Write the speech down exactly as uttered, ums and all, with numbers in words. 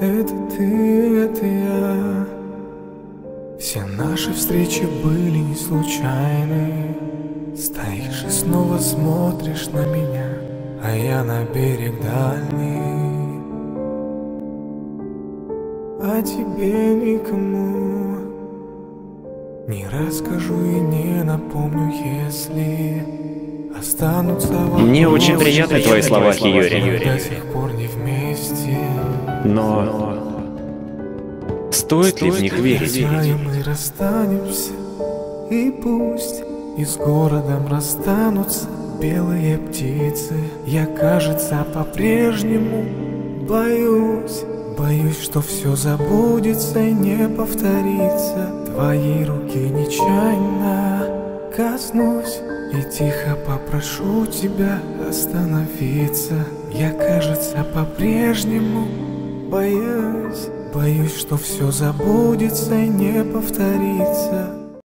Это ты, это я. Все наши встречи были не случайны. Стоишь и снова смотришь на меня, а я на берег дальний. О тебе никому не расскажу и не напомню, если останутся вопросы. Мне очень приятны твои слова, Юрий. До сих пор не вместе. Но стоит ли в них верить? Мы расстанемся, и пусть и с городом расстанутся белые птицы. Я, кажется, по-прежнему боюсь, боюсь, что все забудется и не повторится. Твоей руки нечаянно коснусь и тихо попрошу тебя остановиться. Я, кажется, по-прежнему боюсь, боюсь, что все забудется и не повторится.